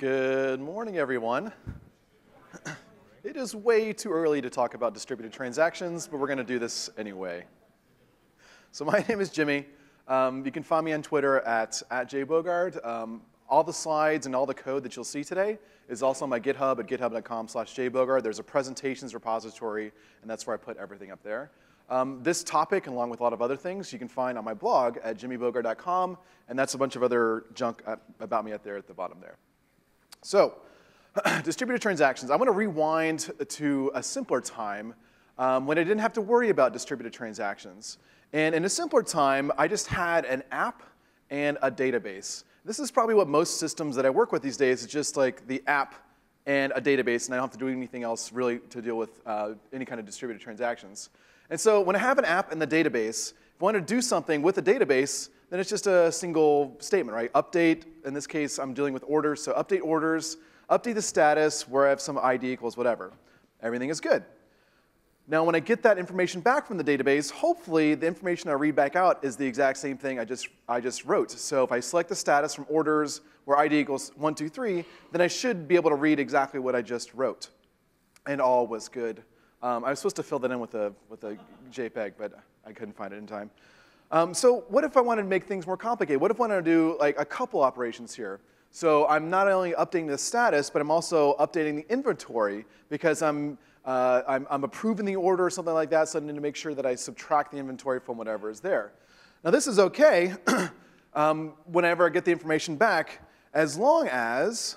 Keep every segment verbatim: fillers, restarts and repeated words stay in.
Good morning, everyone. It is way too early to talk about distributed transactions, but we're going to do this anyway. So my name is Jimmy. Um, you can find me on Twitter at, at jbogard. Um, all the slides and all the code that you'll see today is also on my GitHub at github dot com slash jbogard. There's a presentations repository, and that's where I put everything up there. Um, this topic, along with a lot of other things, you can find on my blog at jimmy bogard dot com, and that's a bunch of other junk at, about me up there at the bottom there. So, distributed transactions. I want to rewind to a simpler time um, when I didn't have to worry about distributed transactions. And in a simpler time, I just had an app and a database. This is probably what most systems that I work with these days, is just like the app and a database, and I don't have to do anything else really to deal with uh, any kind of distributed transactions. And so when I have an app and the database, if I want to do something with a database, then it's just a single statement, right? Update, in this case, I'm dealing with orders, so update orders, update the status where I have some I D equals whatever. Everything is good. Now, when I get that information back from the database, hopefully the information I read back out is the exact same thing I just, I just wrote. So if I select the status from orders where I D equals one, two, three, then I should be able to read exactly what I just wrote. And all was good. Um, I was supposed to fill that in with a, with a JPEG, but I couldn't find it in time. Um, so what if I wanted to make things more complicated? What if I wanted to do like a couple operations here? So I'm not only updating the status, but I'm also updating the inventory because I'm, uh, I'm, I'm approving the order or something like that, so I need to make sure that I subtract the inventory from whatever is there. Now this is okay um, whenever I get the information back, as long as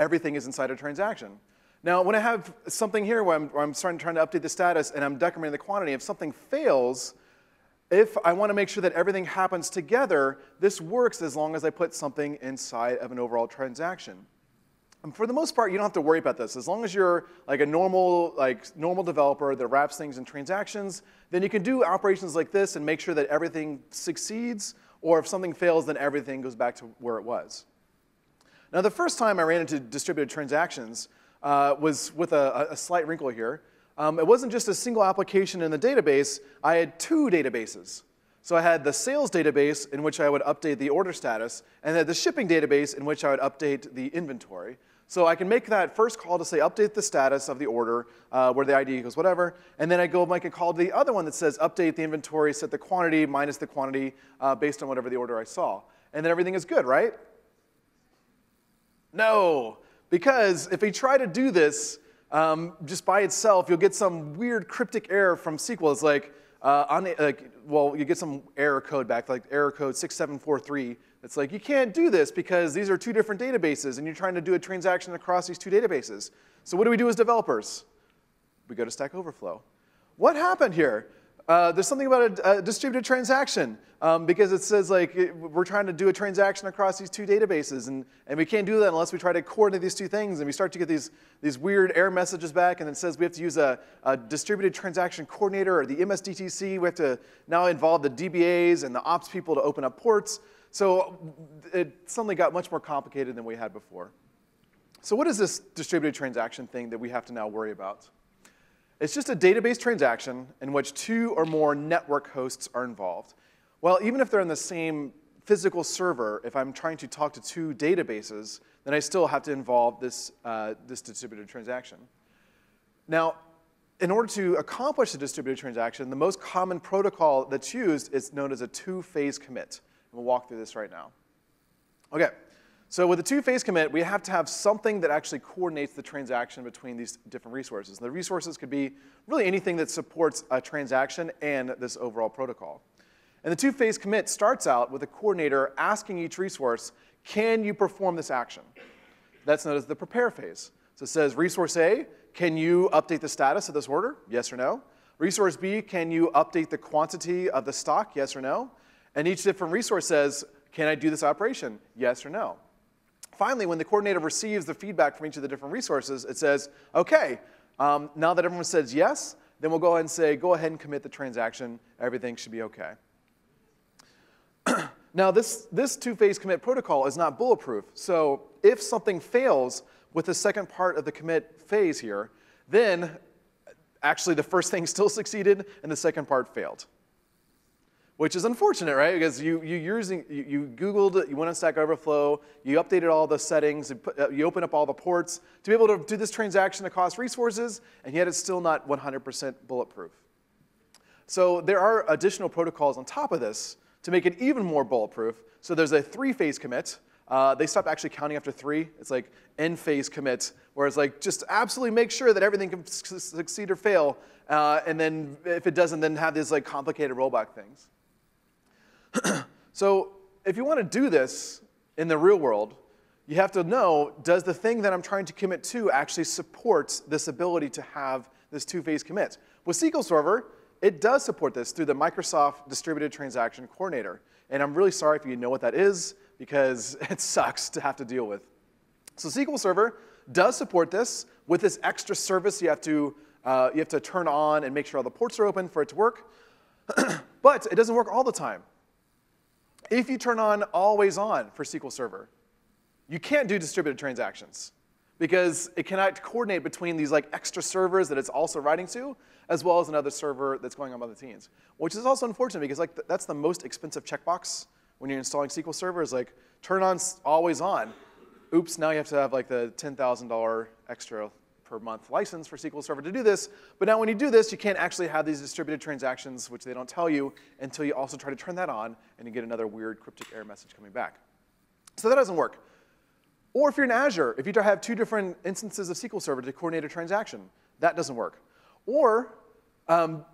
everything is inside a transaction. Now when I have something here where I'm, where I'm starting, trying to update the status and I'm decrementing the quantity, if something fails, if I want to make sure that everything happens together, this works as long as I put something inside of an overall transaction. And for the most part, you don't have to worry about this. As long as you're like a normal, like, normal developer that wraps things in transactions, then you can do operations like this and make sure that everything succeeds, or if something fails, then everything goes back to where it was. Now, the first time I ran into distributed transactions uh, was with a, a slight wrinkle here. Um, it wasn't just a single application in the database. I had two databases. So I had the sales database, in which I would update the order status, and then the shipping database, in which I would update the inventory. So I can make that first call to say update the status of the order, uh, where the I D equals whatever, and then I go make a call to the other one that says update the inventory, set the quantity minus the quantity uh, based on whatever the order I saw. And then everything is good, right? No, because if we try to do this, Um, just by itself, you'll get some weird cryptic error from S Q L. It's like, uh, on, like, well, you get some error code back, like error code six seven four three. It's like, you can't do this because these are two different databases, and you're trying to do a transaction across these two databases. So what do we do as developers? We go to Stack Overflow. What happened here? Uh, there's something about a, a distributed transaction, um, because it says like it, we're trying to do a transaction across these two databases, and, and we can't do that unless we try to coordinate these two things, and we start to get these, these weird error messages back, and it says we have to use a, a distributed transaction coordinator or the M S D T C. We have to now involve the D B As and the ops people to open up ports. So it suddenly got much more complicated than we had before. So what is this distributed transaction thing that we have to now worry about? It's just a database transaction in which two or more network hosts are involved. Well, even if they're in the same physical server, if I'm trying to talk to two databases, then I still have to involve this, uh, this distributed transaction. Now, in order to accomplish a distributed transaction, the most common protocol that's used is known as a two-phase commit. And we'll walk through this right now. Okay, so with a two-phase commit, we have to have something that actually coordinates the transaction between these different resources. And the resources could be really anything that supports a transaction and this overall protocol. And the two-phase commit starts out with a coordinator asking each resource, can you perform this action? That's known as the prepare phase. So it says, resource A, can you update the status of this order? Yes or no. Resource B, can you update the quantity of the stock? Yes or no. And each different resource says, can I do this operation? Yes or no. Finally, when the coordinator receives the feedback from each of the different resources, it says, okay, um, now that everyone says yes, then we'll go ahead and say, go ahead and commit the transaction. Everything should be okay. Now, this, this two-phase commit protocol is not bulletproof. So if something fails with the second part of the commit phase here, then actually the first thing still succeeded and the second part failed. which is unfortunate, right? Because you you using you, you Googled it, you went on Stack Overflow, you updated all the settings, you, put, uh, you opened up all the ports to be able to do this transaction to cost resources, and yet it's still not one hundred percent bulletproof. So there are additional protocols on top of this to make it even more bulletproof. So there's a three-phase commit. Uh, they stop actually counting after three. It's like end phase commit, where it's like just absolutely make sure that everything can su succeed or fail, uh, and then if it doesn't, then have these like complicated rollback things. So if you want to do this in the real world, you have to know, does the thing that I'm trying to commit to actually support this ability to have this two-phase commit? With S Q L Server, it does support this through the Microsoft Distributed Transaction Coordinator. And I'm really sorry if you know what that is, because it sucks to have to deal with. So S Q L Server does support this with this extra service you have to, uh, you have to turn on and make sure all the ports are open for it to work. But it doesn't work all the time. If you turn on always on for S Q L Server, you can't do distributed transactions, because it cannot coordinate between these like extra servers that it's also writing to, as well as another server that's going on by the teams, which is also unfortunate, because like th that's the most expensive checkbox when you're installing S Q L Server is like, turn on always on. Oops, now you have to have like the ten thousand dollar extra per month license for S Q L Server to do this. But now when you do this, you can't actually have these distributed transactions, which they don't tell you until you also try to turn that on, and you get another weird cryptic error message coming back. So that doesn't work. Or if you're in Azure, if you have two different instances of S Q L Server to coordinate a transaction, that doesn't work. Or um,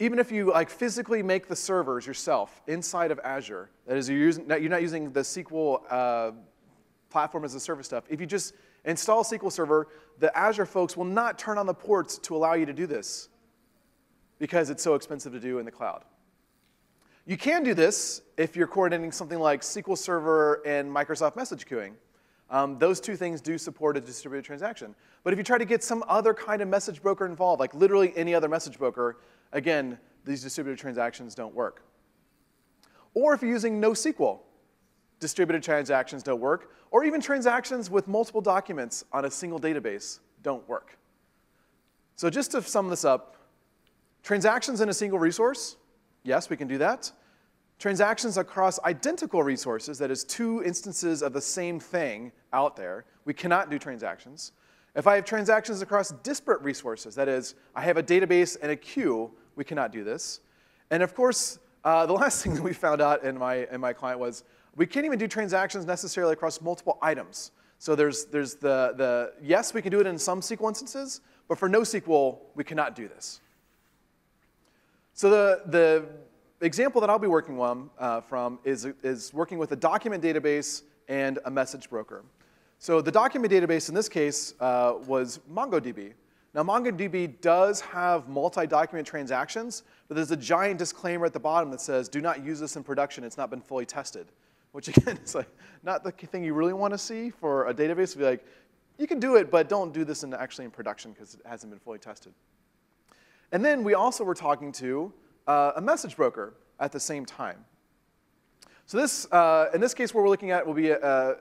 even if you like physically make the servers yourself inside of Azure, that is, you're, using, you're not using the S Q L uh, platform as a service stuff, if you just install S Q L Server, the Azure folks will not turn on the ports to allow you to do this, because it's so expensive to do in the cloud. You can do this if you're coordinating something like S Q L Server and Microsoft message queuing. Um, those two things do support a distributed transaction. But if you try to get some other kind of message broker involved, like literally any other message broker, again, these distributed transactions don't work. Or if you're using NoSQL, distributed transactions don't work. Or even transactions with multiple documents on a single database don't work. So just to sum this up, transactions in a single resource, yes, we can do that. Transactions across identical resources, that is two instances of the same thing out there, we cannot do transactions. If I have transactions across disparate resources, that is, I have a database and a queue, we cannot do this. And of course, uh, the last thing that we found out in my, in my client was, we can't even do transactions necessarily across multiple items. So there's, there's the, the, yes, we can do it in some S Q L instances, but for NoSQL, we cannot do this. So the, the example that I'll be working on, uh, from is, is working with a document database and a message broker. So the document database in this case uh, was MongoDB. Now MongoDB does have multi-document transactions, but there's a giant disclaimer at the bottom that says, do not use this in production, it's not been fully tested. Which again is like not the thing you really want to see for a database. Be like, you can do it, but don't do this in, actually in production, because it hasn't been fully tested. And then we also were talking to uh, a message broker at the same time. So this, uh, in this case, what we're looking at will be uh,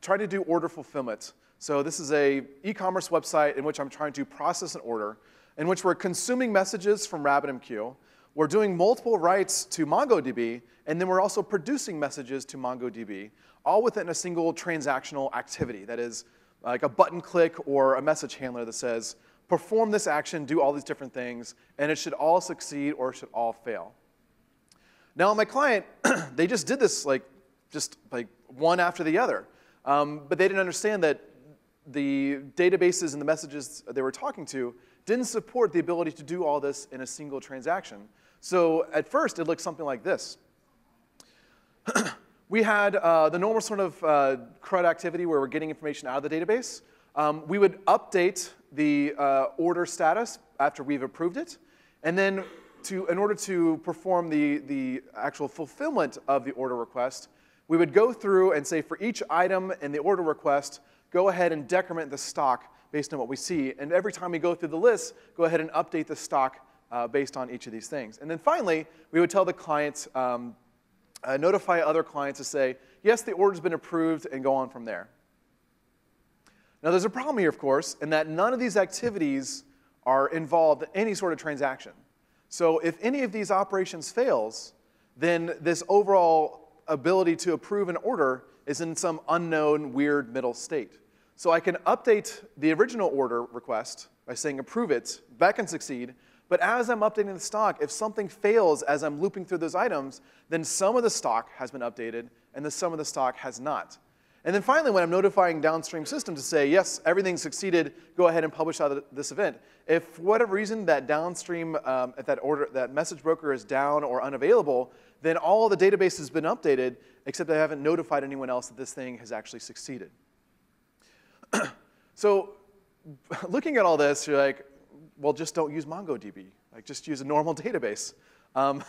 trying to do order fulfillment. So this is a e-commerce website in which I'm trying to process an order, in which we're consuming messages from RabbitMQ. We're doing multiple writes to MongoDB, and then we're also producing messages to MongoDB, all within a single transactional activity. That is like a button click or a message handler that says, perform this action, do all these different things, and it should all succeed or it should all fail. Now my client, they just did this like, just like one after the other, um, but they didn't understand that the databases and the messages they were talking to didn't support the ability to do all this in a single transaction. So at first it looked something like this. We had uh, the normal sort of uh, CRUD activity where we're getting information out of the database. Um, we would update the uh, order status after we've approved it. And then to, in order to perform the, the actual fulfillment of the order request, we would go through and say for each item in the order request, go ahead and decrement the stock based on what we see. And every time we go through the list, go ahead and update the stock uh, based on each of these things. And then finally, we would tell the clients, um, uh, notify other clients to say, yes, the order's been approved, and go on from there. Now there's a problem here, of course, in that none of these activities are involved in any sort of transaction. So if any of these operations fails, then this overall ability to approve an order is in some unknown, weird middle state. So I can update the original order request by saying approve it, that can succeed. But as I'm updating the stock, if something fails as I'm looping through those items, then some of the stock has been updated, and the sum of the stock has not. And then finally, when I'm notifying downstream system to say, yes, everything succeeded, go ahead and publish out this event. If for whatever reason that downstream, um, if that order, that message broker is down or unavailable, then all the database has been updated, except I haven't notified anyone else that this thing has actually succeeded. So looking at all this, you're like, well, just don't use MongoDB. Like, just use a normal database. Um,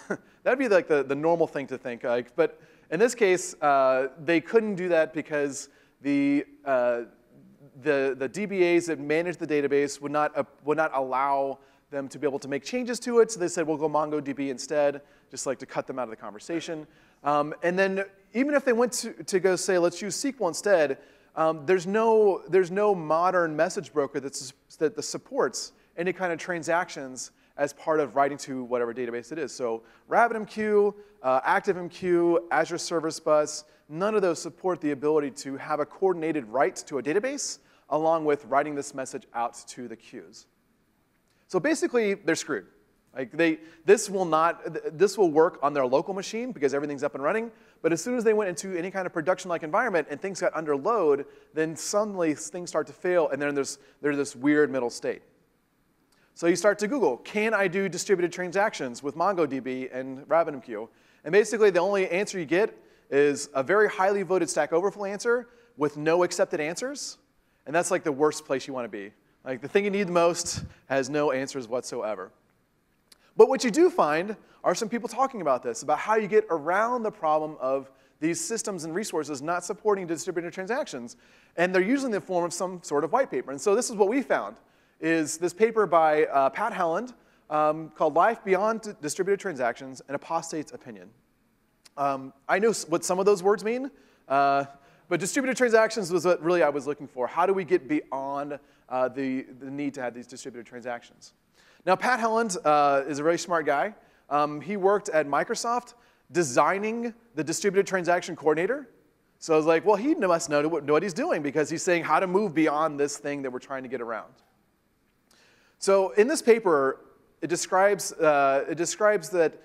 that'd be like the, the normal thing to think. Like, but in this case, uh, they couldn't do that because the, uh, the, the D B As that manage the database would not, uh, would not allow them to be able to make changes to it. So they said, we'll go MongoDB instead, just like to cut them out of the conversation. Um, and then even if they went to, to go say, let's use S Q L instead, um, there's, no, there's no modern message broker that's, that supports any kind of transactions as part of writing to whatever database it is. So RabbitMQ, uh, ActiveMQ, Azure Service Bus, none of those support the ability to have a coordinated write to a database along with writing this message out to the queues. So basically, they're screwed. Like they, this will not, this will work on their local machine because everything's up and running, but as soon as they went into any kind of production-like environment and things got under load, then suddenly things start to fail, and then there's, there's this weird middle state. So you start to Google, can I do distributed transactions with MongoDB and RabbitMQ? And basically, the only answer you get is a very highly voted Stack Overflow answer with no accepted answers. And that's like the worst place you want to be. Like the thing you need the most has no answers whatsoever. But what you do find are some people talking about this, about how you get around the problem of these systems and resources not supporting distributed transactions. And they're usually in the form of some sort of white paper. And so this is what we found. Is this paper by uh, Pat Helland um, called Life Beyond Distributed Transactions, an Apostate's Opinion. Um, I know what some of those words mean, uh, but distributed transactions was what really I was looking for. How do we get beyond uh, the, the need to have these distributed transactions? Now, Pat Helland uh, is a really smart guy. Um, he worked at Microsoft designing the distributed transaction coordinator. So I was like, well, he must know what, know what he's doing because he's saying how to move beyond this thing that we're trying to get around. So in this paper, it describes, uh, it describes that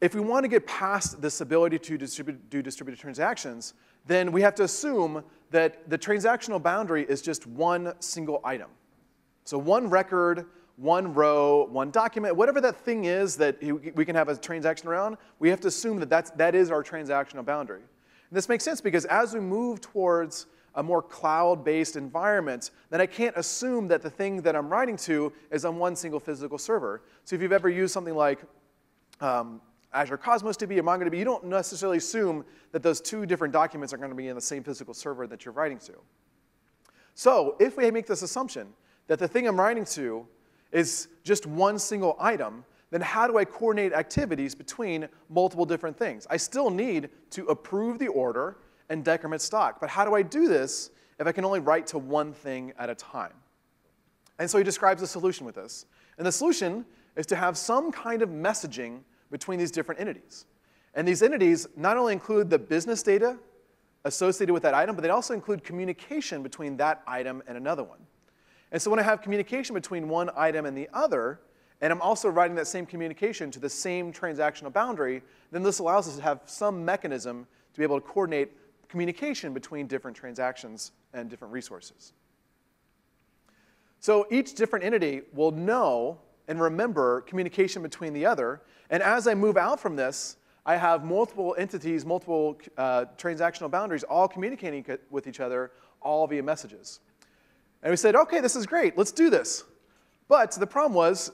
if we want to get past this ability to distribute, do distributed transactions, then we have to assume that the transactional boundary is just one single item. So one record, one row, one document, whatever that thing is that we can have a transaction around, we have to assume that that's, that is our transactional boundary. And this makes sense because as we move towards a more cloud-based environment, then I can't assume that the thing that I'm writing to is on one single physical server. So if you've ever used something like um, Azure Cosmos D B or MongoDB, you don't necessarily assume that those two different documents are going to be in the same physical server that you're writing to. So if we make this assumption that the thing I'm writing to is just one single item, then how do I coordinate activities between multiple different things? I still need to approve the order and decrement stock. But how do I do this if I can only write to one thing at a time? And so he describes a solution with this. And the solution is to have some kind of messaging between these different entities. And these entities not only include the business data associated with that item, but they also include communication between that item and another one. And so when I have communication between one item and the other, and I'm also writing that same communication to the same transactional boundary, then this allows us to have some mechanism to be able to coordinate communication between different transactions and different resources. So each different entity will know and remember communication between the other. And as I move out from this, I have multiple entities, multiple uh, transactional boundaries, all communicating with each other, all via messages. And we said, OK, this is great. Let's do this. But the problem was,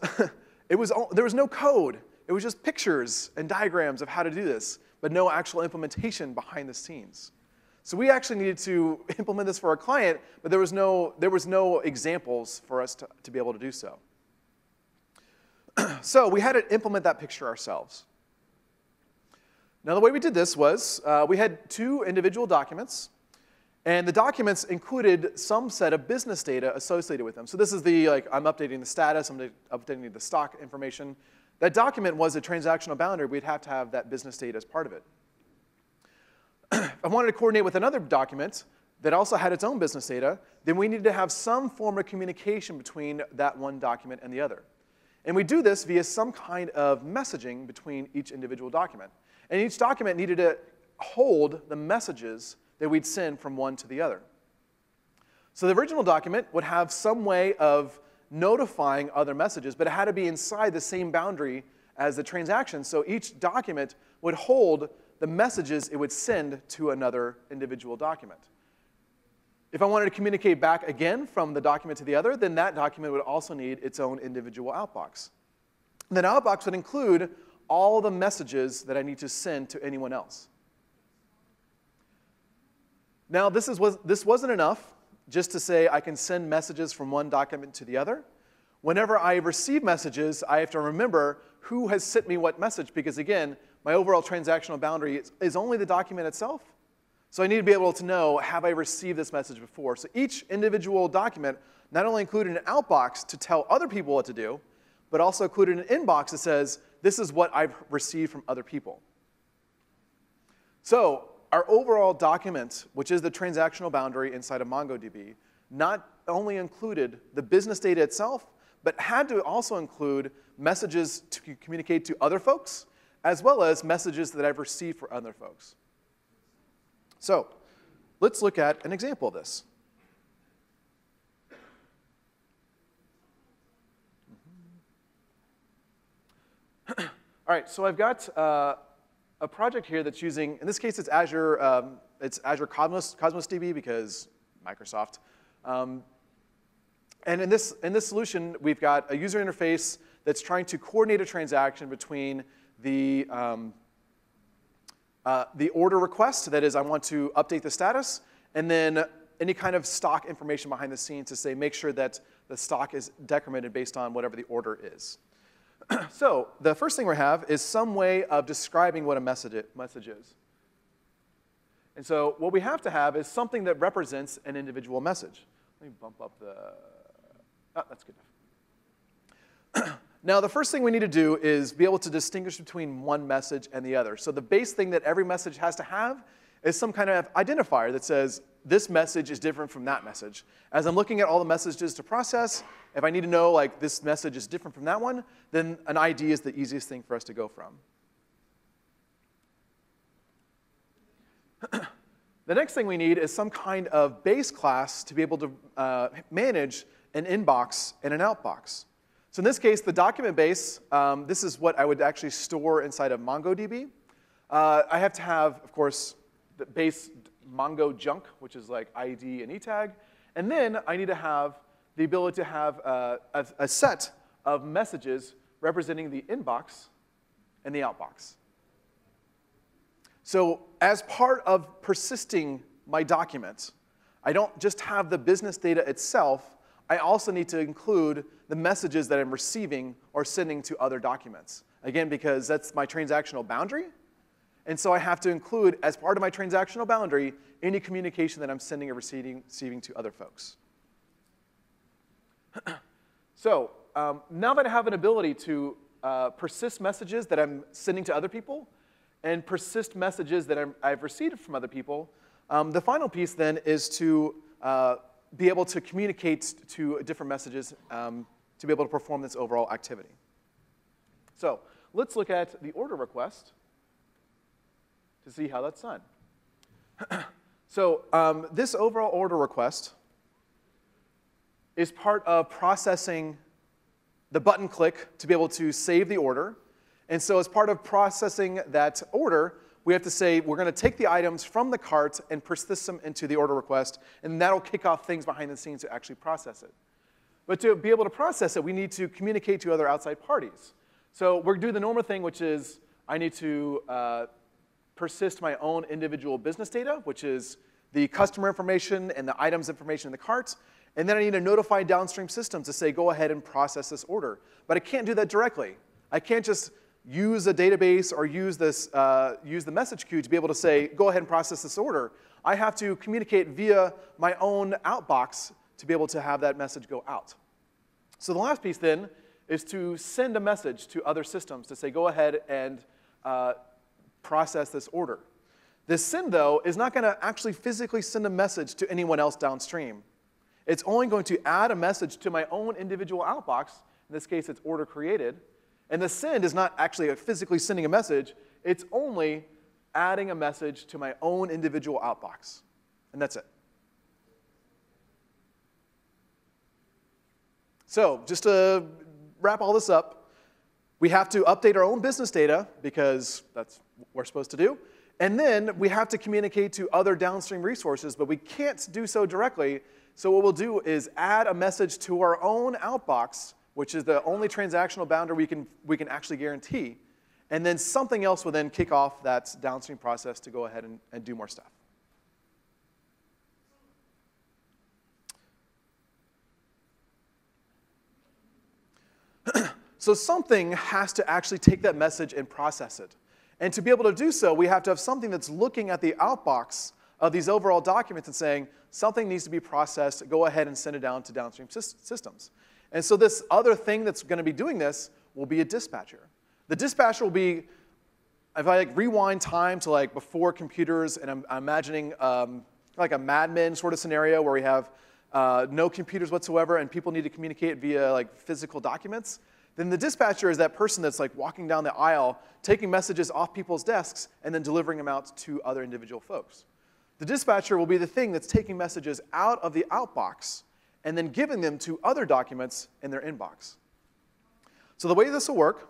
it was all, there was no code. It was just pictures and diagrams of how to do this, but no actual implementation behind the scenes. So we actually needed to implement this for our client, but there was no, there was no examples for us to, to be able to do so. So we had to implement that picture ourselves. Now, the way we did this was uh, we had two individual documents, and the documents included some set of business data associated with them. So this is the, like, I'm updating the status, I'm updating the stock information. That document was a transactional boundary. We'd have to have that business state as part of it. If I wanted to coordinate with another document that also had its own business data, then we needed to have some form of communication between that one document and the other. And we do this via some kind of messaging between each individual document. And each document needed to hold the messages that we'd send from one to the other. So the original document would have some way of notifying other messages, but it had to be inside the same boundary as the transaction. So each document would hold the messages it would send to another individual document. If I wanted to communicate back again from the document to the other, then that document would also need its own individual outbox. And that outbox would include all the messages that I need to send to anyone else. Now, this, is, was, this wasn't enough just to say I can send messages from one document to the other. Whenever I receive messages, I have to remember who has sent me what message, because again, my overall transactional boundary is, is only the document itself. So I need to be able to know, have I received this message before? So each individual document not only included an outbox to tell other people what to do, but also included an inbox that says, this is what I've received from other people. So our overall document, which is the transactional boundary inside of MongoDB, not only included the business data itself, but had to also include messages to communicate to other folks, as well as messages that I've received for other folks. So let's look at an example of this. All right, so I've got uh, a project here that's using, in this case, it's Azure, um, it's Azure Cosmos, Cosmos D B, because Microsoft. Um, and in this in this solution, we've got a user interface that's trying to coordinate a transaction between the um, Uh, the order request, that is, I want to update the status, and then any kind of stock information behind the scenes to say, make sure that the stock is decremented based on whatever the order is. So the first thing we have is some way of describing what a message, message is. And so what we have to have is something that represents an individual message. Let me bump up the, oh, that's good enough. Now, the first thing we need to do is be able to distinguish between one message and the other. So the base thing that every message has to have is some kind of identifier that says, this message is different from that message. As I'm looking at all the messages to process, if I need to know, like, this message is different from that one, then an I D is the easiest thing for us to go from. The next thing we need is some kind of base class to be able to uh, manage an inbox and an outbox. So in this case, the document base, um, this is what I would actually store inside of MongoDB. Uh, I have to have, of course, the base Mongo junk, which is like I D and E tag. And then I need to have the ability to have uh, a, a set of messages representing the inbox and the outbox. So as part of persisting my document, I don't just have the business data itself. I also need to include the messages that I'm receiving or sending to other documents. Again, because that's my transactional boundary. And so I have to include, as part of my transactional boundary, any communication that I'm sending or receiving, receiving to other folks. So um, now that I have an ability to uh, persist messages that I'm sending to other people and persist messages that I'm, I've received from other people, um, the final piece then is to uh, be able to communicate to different messages um, to be able to perform this overall activity. So let's look at the order request to see how that's done. So um, this overall order request is part of processing the button click to be able to save the order. And so as part of processing that order, we have to say we're going to take the items from the cart and persist them into the order request, and that'll kick off things behind the scenes to actually process it. But to be able to process it, we need to communicate to other outside parties. So we're doing the normal thing, which is I need to uh, persist my own individual business data, which is the customer information and the items information in the cart, and then I need to notify downstream systems to say, go ahead and process this order. But I can't do that directly. I can't just use a database or use, this, uh, use the message queue to be able to say, go ahead and process this order. I have to communicate via my own outbox to be able to have that message go out. So the last piece then is to send a message to other systems to say, go ahead and uh, process this order. This send, though, is not going to actually physically send a message to anyone else downstream. It's only going to add a message to my own individual outbox. In this case, it's order created. And the send is not actually physically sending a message. It's only adding a message to my own individual outbox. And that's it. So just to wrap all this up, we have to update our own business data, because that's what we're supposed to do. And then we have to communicate to other downstream resources, but we can't do so directly. So what we'll do is add a message to our own outbox, which is the only transactional boundary we can, we can actually guarantee. And then something else will then kick off that downstream process to go ahead and, and do more stuff. So something has to actually take that message and process it. And to be able to do so, we have to have something that's looking at the outbox of these overall documents and saying, something needs to be processed. Go ahead and send it down to downstream systems. And so this other thing that's going to be doing this will be a dispatcher. The dispatcher will be, if I like rewind time to like before computers, and I'm, I'm imagining um, like a Mad Men sort of scenario where we have uh, no computers whatsoever and people need to communicate via like physical documents, then the dispatcher is that person that's like walking down the aisle, taking messages off people's desks, and then delivering them out to other individual folks. The dispatcher will be the thing that's taking messages out of the outbox and then giving them to other documents in their inbox. So the way this will work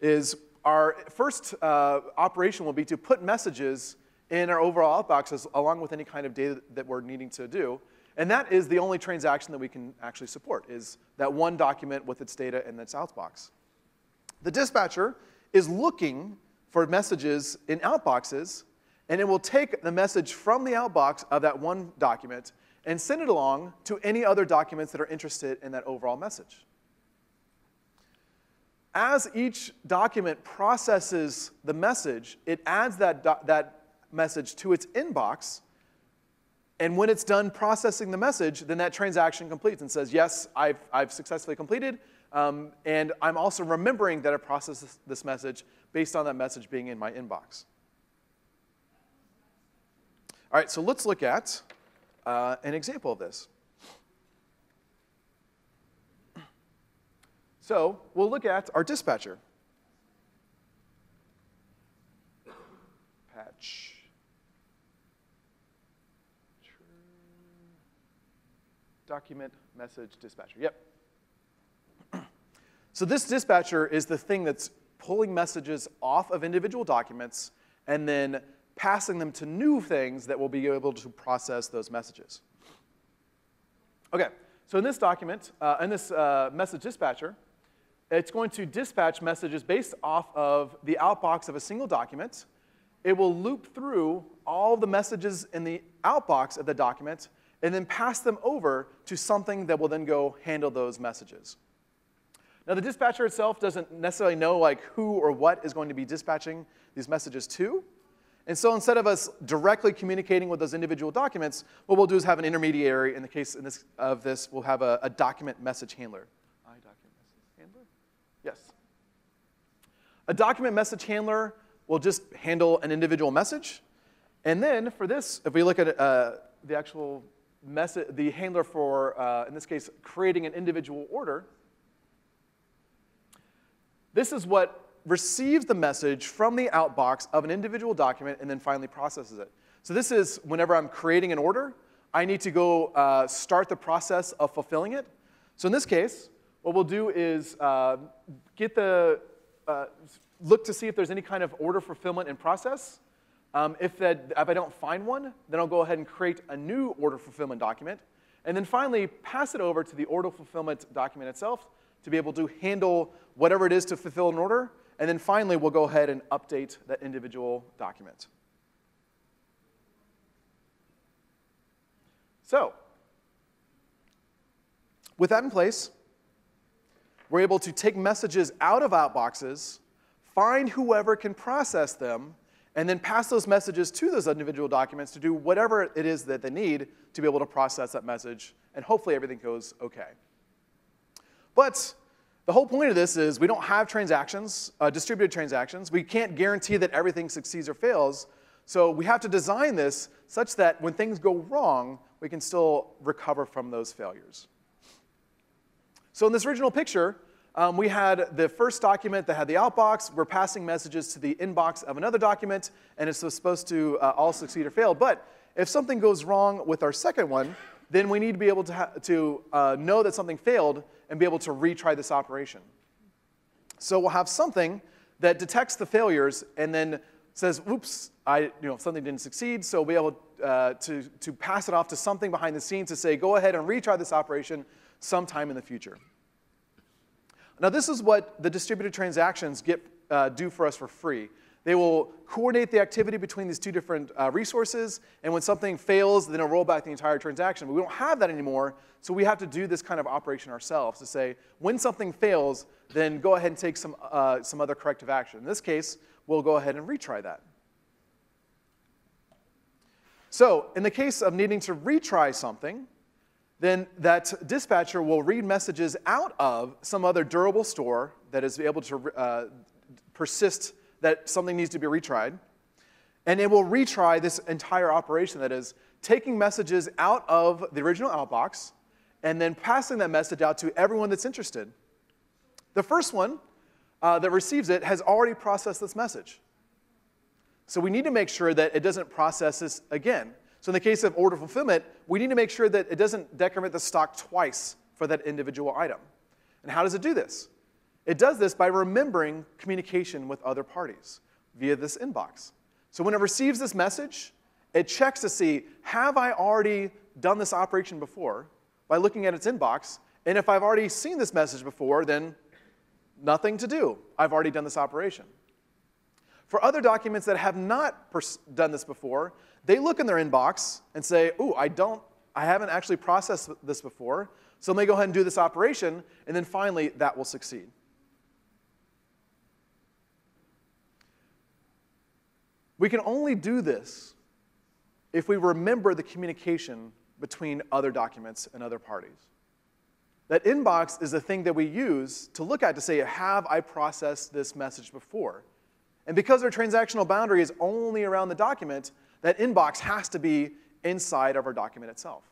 is our first uh, operation will be to put messages in our overall outboxes along with any kind of data that we're needing to do. And that is the only transaction that we can actually support, is that one document with its data in its outbox. The dispatcher is looking for messages in outboxes, and it will take the message from the outbox of that one document and send it along to any other documents that are interested in that overall message. As each document processes the message, it adds that, that message to its inbox. And when it's done processing the message, then that transaction completes and says, yes, I've, I've successfully completed. Um, and I'm also remembering that I processed this, this message based on that message being in my inbox. All right, so let's look at uh, an example of this. So we'll look at our dispatcher. Patch. Document message dispatcher. Yep. So this dispatcher is the thing that's pulling messages off of individual documents and then passing them to new things that will be able to process those messages. OK, so in this document, uh, in this uh, message dispatcher, it's going to dispatch messages based off of the outbox of a single document. It will loop through all the messages in the outbox of the document and then pass them over to something that will then go handle those messages. Now, the dispatcher itself doesn't necessarily know like who or what is going to be dispatching these messages to. And so instead of us directly communicating with those individual documents, what we'll do is have an intermediary. In the case in this, of this, we'll have a, a document message handler. I document message handler? Yes. A document message handler will just handle an individual message. And then for this, if we look at uh, the actual Message, the handler for, uh, in this case, creating an individual order, this is what receives the message from the outbox of an individual document and then finally processes it. So this is whenever I'm creating an order, I need to go uh, start the process of fulfilling it. So in this case, what we'll do is uh, get the, uh, look to see if there's any kind of order fulfillment in process. Um, if, that, if I don't find one, then I'll go ahead and create a new order fulfillment document. And then finally, pass it over to the order fulfillment document itself to be able to handle whatever it is to fulfill an order. And then finally, we'll go ahead and update that individual document. So with that in place, we're able to take messages out of outboxes, find whoever can process them, and then pass those messages to those individual documents to do whatever it is that they need to be able to process that message, and hopefully everything goes OK. But The whole point of this is we don't have transactions, uh, distributed transactions. We can't guarantee that everything succeeds or fails. So we have to design this such that when things go wrong, we can still recover from those failures. So in this original picture, um, we had the first document that had the outbox. We're passing messages to the inbox of another document, and it's supposed to uh, all succeed or fail. But if something goes wrong with our second one, then we need to be able to, ha to uh, know that something failed and be able to retry this operation. So we'll have something that detects the failures and then says, oops, I, you know, something didn't succeed, so we'll be able uh, to, to pass it off to something behind the scenes to say, go ahead and retry this operation sometime in the future. Now, this is what the distributed transactions get, uh, do for us for free. They will coordinate the activity between these two different uh, resources, and when something fails, then it'll roll back the entire transaction. But we don't have that anymore, so we have to do this kind of operation ourselves to say, when something fails, then go ahead and take some, uh, some other corrective action. In this case, we'll go ahead and retry that. So in the case of needing to retry something, then that dispatcher will read messages out of some other durable store that is able to uh, persist that something needs to be retried. And it will retry this entire operation, that is, taking messages out of the original outbox and then passing that message out to everyone that's interested. The first one uh, that receives it has already processed this message. So we need to make sure that it doesn't process this again. So in the case of order fulfillment, we need to make sure that it doesn't decrement the stock twice for that individual item. And how does it do this? It does this by remembering communication with other parties via this inbox. So when it receives this message, it checks to see, have I already done this operation before by looking at its inbox? And if I've already seen this message before, then nothing to do. I've already done this operation. For other documents that have not done this before, they look in their inbox and say, ooh, I don't, I haven't actually processed this before, so let me go ahead and do this operation, and then finally, that will succeed. We can only do this if we remember the communication between other documents and other parties. That inbox is the thing that we use to look at to say, have I processed this message before? And because our transactional boundary is only around the document, that inbox has to be inside of our document itself.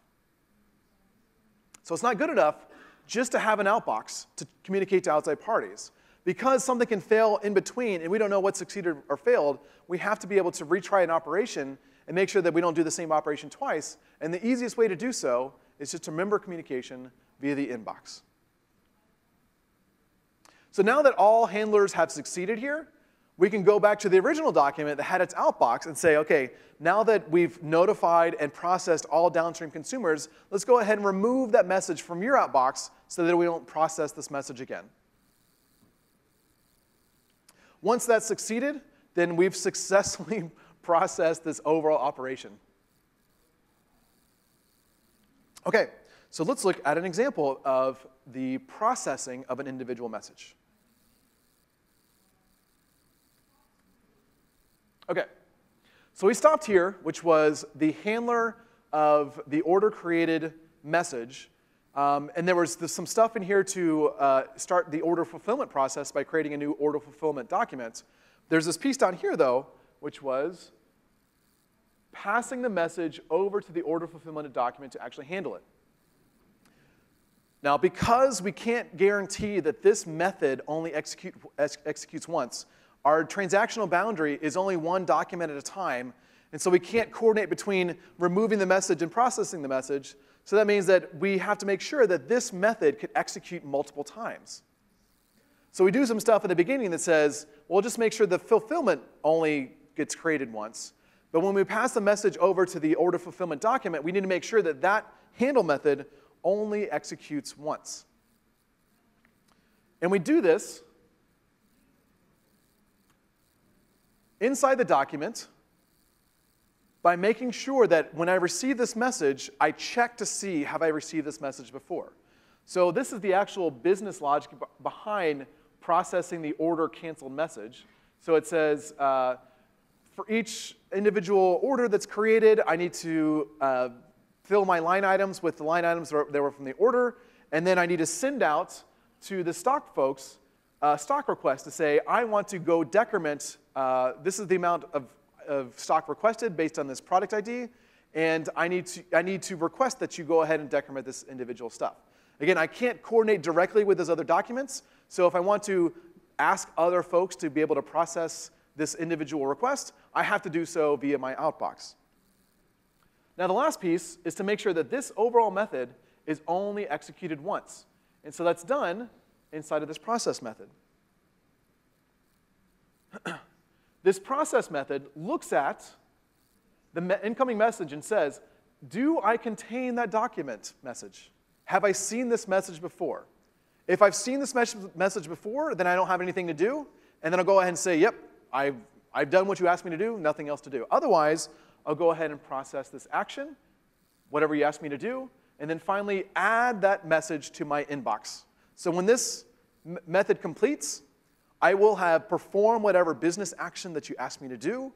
So it's not good enough just to have an outbox to communicate to outside parties. Because something can fail in between and we don't know what succeeded or failed, we have to be able to retry an operation and make sure that we don't do the same operation twice. And the easiest way to do so is just to remember communication via the inbox. So now that all handlers have succeeded here, we can go back to the original document that had its outbox and say, okay, now that we've notified and processed all downstream consumers, let's go ahead and remove that message from your outbox so that we don't process this message again. Once that's succeeded, then we've successfully processed this overall operation. Okay, so let's look at an example of the processing of an individual message. Okay, so we stopped here, which was the handler of the order created message. Um, and there was some stuff in here to uh, start the order fulfillment process by creating a new order fulfillment document. There's this piece down here, though, which was passing the message over to the order fulfillment document to actually handle it. Now, because we can't guarantee that this method only execute, ex executes once, our transactional boundary is only one document at a time, and so we can't coordinate between removing the message and processing the message. So that means that we have to make sure that this method can execute multiple times. So we do some stuff in the beginning that says, well, just make sure the fulfillment only gets created once. But when we pass the message over to the order fulfillment document, we need to make sure that that handle method only executes once. And we do this inside the document by making sure that when I receive this message, I check to see, have I received this message before? So this is the actual business logic behind processing the order canceled message. So it says, uh, for each individual order that's created, I need to uh, fill my line items with the line items that were from the order, and then I need to send out to the stock folks a stock request to say, I want to go decrement, uh, this is the amount of, of stock requested based on this product I D, and I need to, I need to request that you go ahead and decrement this individual stuff. Again, I can't coordinate directly with those other documents, so if I want to ask other folks to be able to process this individual request, I have to do so via my outbox. Now the last piece is to make sure that this overall method is only executed once. And so that's done inside of this process method. This process method looks at the incoming message and says, do I contain that document message? Have I seen this message before? If I've seen this message before, then I don't have anything to do, and then I'll go ahead and say, yep, I've, I've done what you asked me to do, nothing else to do. Otherwise, I'll go ahead and process this action, whatever you asked me to do, and then finally add that message to my inbox. So when this method completes, I will have performed whatever business action that you asked me to do,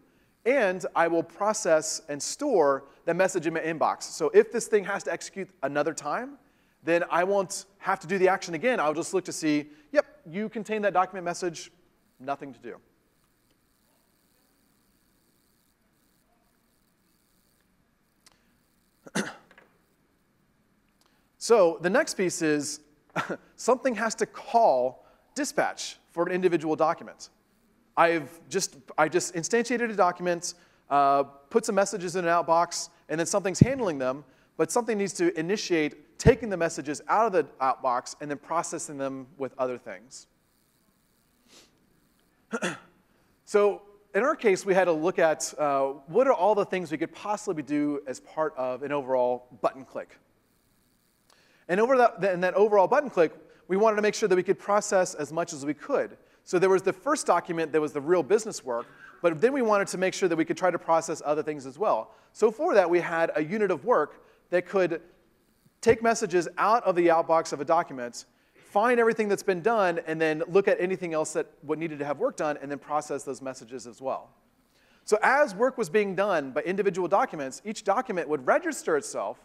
and I will process and store the message in my inbox. So if this thing has to execute another time, then I won't have to do the action again. I'll just look to see, yep, you contain that document message, nothing to do. So the next piece is something has to call dispatch for an individual document. I've just, I just instantiated a document, uh, put some messages in an outbox, and then something's handling them, but something needs to initiate taking the messages out of the outbox and then processing them with other things. So in our case, we had to look at uh, what are all the things we could possibly do as part of an overall button click. And over that, in that overall button click, we wanted to make sure that we could process as much as we could. So there was the first document that was the real business work, but then we wanted to make sure that we could try to process other things as well. So for that, we had a unit of work that could take messages out of the outbox of a document, find everything that's been done, and then look at anything else that needed to have work done, and then process those messages as well. So as work was being done by individual documents, each document would register itself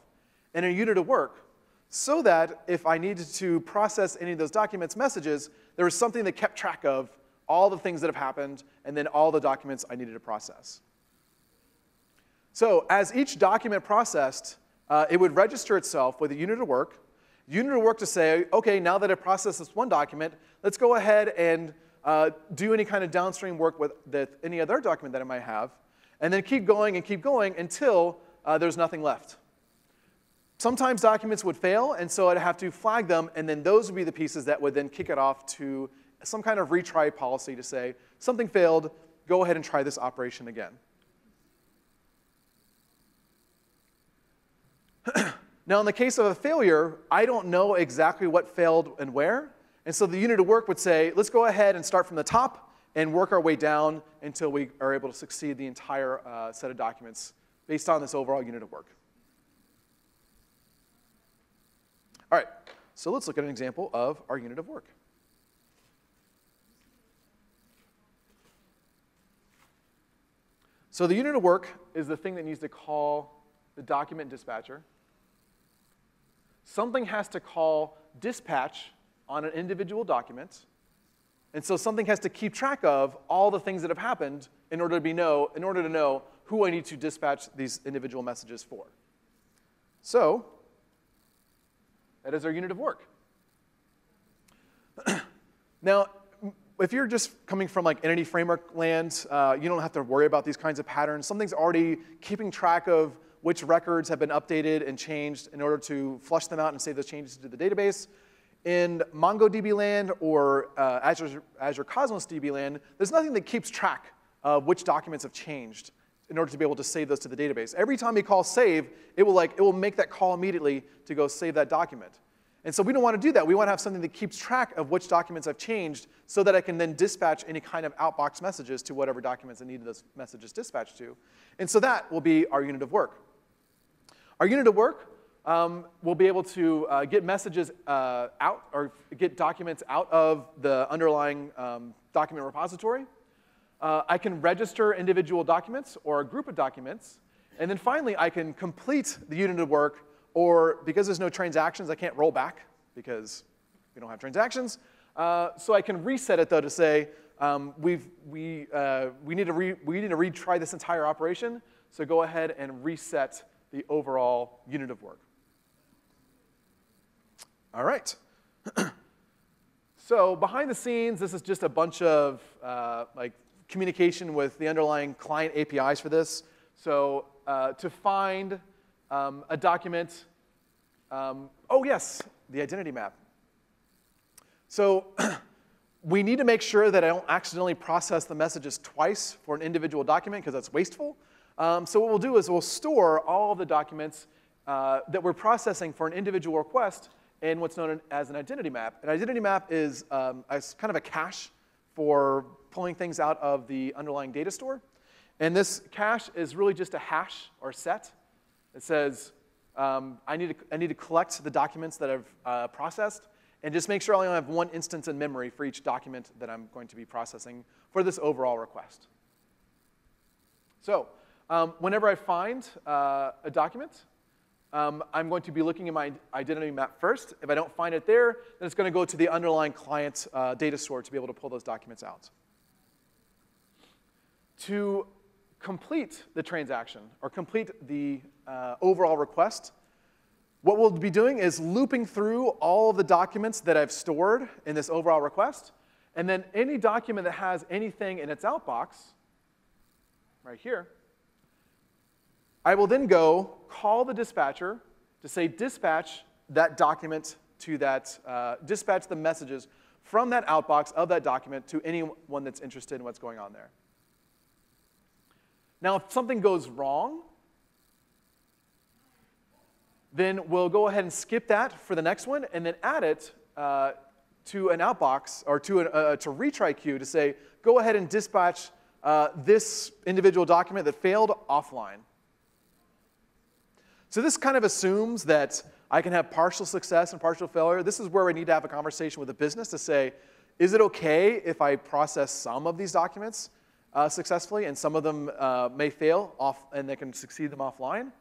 in a unit of work, so that if I needed to process any of those documents' messages, there was something that kept track of all the things that have happened and then all the documents I needed to process. So as each document processed, uh, it would register itself with a unit of work, unit of work to say, okay, now that I processed this one document, let's go ahead and uh, do any kind of downstream work with the, any other document that I might have, and then keep going and keep going until uh, there's nothing left. Sometimes documents would fail, and so I'd have to flag them, and then those would be the pieces that would then kick it off to some kind of retry policy to say, something failed, go ahead and try this operation again. Now, in the case of a failure, I don't know exactly what failed and where, and so the unit of work would say, let's go ahead and start from the top and work our way down until we are able to succeed the entire uh, set of documents based on this overall unit of work. All right, so let's look at an example of our unit of work. So the unit of work is the thing that needs to call the document dispatcher. Something has to call dispatch on an individual document. And so something has to keep track of all the things that have happened in order to be know, in order to know who I need to dispatch these individual messages for. So that is our unit of work. Now, if you're just coming from like Entity Framework land, uh, you don't have to worry about these kinds of patterns. Something's already keeping track of which records have been updated and changed in order to flush them out and save those changes to the database. In MongoDB land or uh, Azure, Azure Cosmos D B land, there's nothing that keeps track of which documents have changed in order to be able to save those to the database. Every time you call save, it will, like, it will make that call immediately to go save that document. And so we don't want to do that. We want to have something that keeps track of which documents I've changed so that I can then dispatch any kind of outbox messages to whatever documents I need those messages dispatched to. And so that will be our unit of work. Our unit of work um, will be able to uh, get messages uh, out or get documents out of the underlying um, document repository. Uh, I can register individual documents or a group of documents. And then finally, I can complete the unit of work, or because there's no transactions, I can't roll back because we don't have transactions. Uh, so I can reset it, though, to say um, we've, we, uh, we, need to re we need to retry this entire operation, so go ahead and reset the overall unit of work. All right. So behind the scenes, this is just a bunch of uh, like communication with the underlying client A P Is for this. So uh, to find um, a document, um, oh yes, the identity map. So we need to make sure that I don't accidentally process the messages twice for an individual document, because that's wasteful. Um, so what we'll do is we'll store all of the documents uh, that we're processing for an individual request in what's known as an identity map. An identity map is um, a, kind of a cache for pulling things out of the underlying data store. And this cache is really just a hash or set. It says, um, I, need to, I need to collect the documents that I've uh, processed, and just make sure I only have one instance in memory for each document that I'm going to be processing for this overall request. So um, whenever I find uh, a document, um, I'm going to be looking at my identity map first. If I don't find it there, then it's going to go to the underlying client uh, data store to be able to pull those documents out. To complete the transaction, or complete the uh, overall request, what we'll be doing is looping through all of the documents that I've stored in this overall request, and then any document that has anything in its outbox, right here, I will then go call the dispatcher to say dispatch that document to that, uh, dispatch the messages from that outbox of that document to anyone that's interested in what's going on there. Now, if something goes wrong, then we'll go ahead and skip that for the next one, and then add it uh, to an outbox, or to, an, uh, to retry queue to say, go ahead and dispatch uh, this individual document that failed offline. So this kind of assumes that I can have partial success and partial failure. This is where we need to have a conversation with the business to say, is it okay if I process some of these documents uh, successfully, and some of them uh, may fail off, and they can succeed them offline?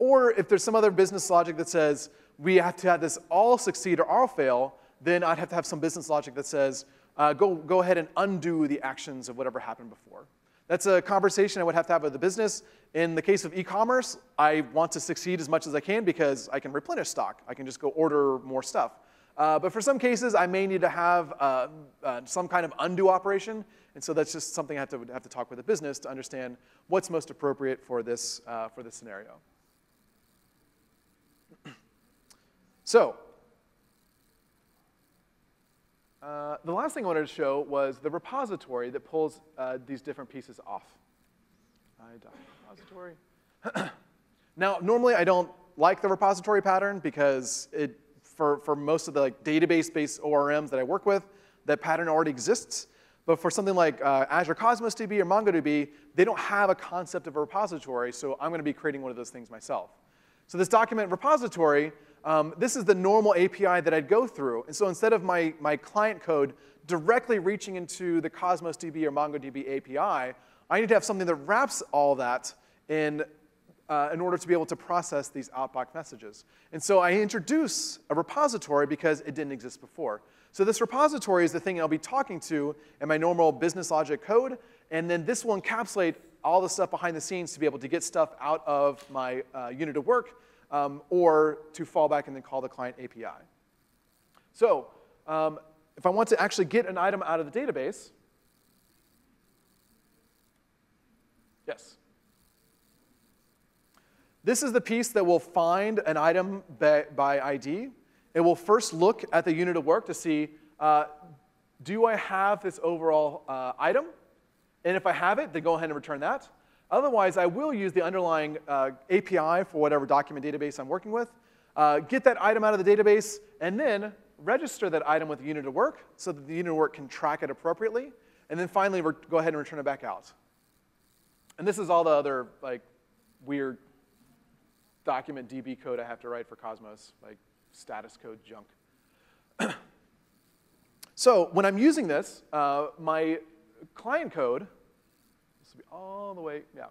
Or if there's some other business logic that says, we have to have this all succeed or all fail, then I'd have to have some business logic that says, uh, go, go ahead and undo the actions of whatever happened before. That's a conversation I would have to have with the business. In the case of e-commerce, I want to succeed as much as I can because I can replenish stock. I can just go order more stuff. Uh, but for some cases, I may need to have uh, uh, some kind of undo operation. And so that's just something I have to, have to talk with the business to understand what's most appropriate for this, uh, for this scenario. So uh, the last thing I wanted to show was the repository that pulls uh, these different pieces off. I dot repository. Now, normally I don't like the repository pattern because it, for, for most of the like, database-based O R Ms that I work with, that pattern already exists. But for something like uh, Azure Cosmos D B or MongoDB, they don't have a concept of a repository, so I'm going to be creating one of those things myself. So this document repository, Um, this is the normal A P I that I'd go through. And so instead of my, my client code directly reaching into the Cosmos D B or MongoDB A P I, I need to have something that wraps all that in, uh, in order to be able to process these outbox messages. And so I introduce a repository because it didn't exist before. So this repository is the thing I'll be talking to in my normal business logic code. And then this will encapsulate all the stuff behind the scenes to be able to get stuff out of my uh, unit of work, Um, or to fall back and then call the client A P I. So um, if I want to actually get an item out of the database, yes. This is the piece that will find an item by, by I D. It will first look at the unit of work to see, uh, do I have this overall uh, item? And if I have it, then go ahead and return that. Otherwise, I will use the underlying uh, A P I for whatever document database I'm working with, uh, get that item out of the database, and then register that item with the unit of work so that the unit of work can track it appropriately, and then finally go ahead and return it back out. And this is all the other like weird document D B code I have to write for Cosmos, like status code junk. So when I'm using this, uh, my client code, this will be all the way, yeah.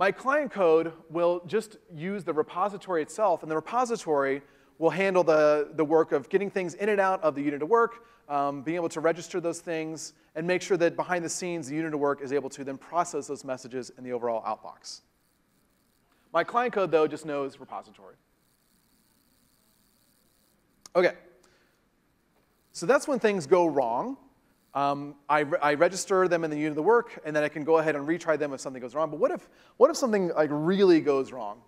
My client code will just use the repository itself, and the repository will handle the, the work of getting things in and out of the unit of work, um, being able to register those things, and make sure that behind the scenes, the unit of work is able to then process those messages in the overall outbox. My client code, though, just knows repository. OK. So that's when things go wrong. Um, I, re I register them in the unit of the work, and then I can go ahead and retry them if something goes wrong. But what if, what if something like really goes wrong?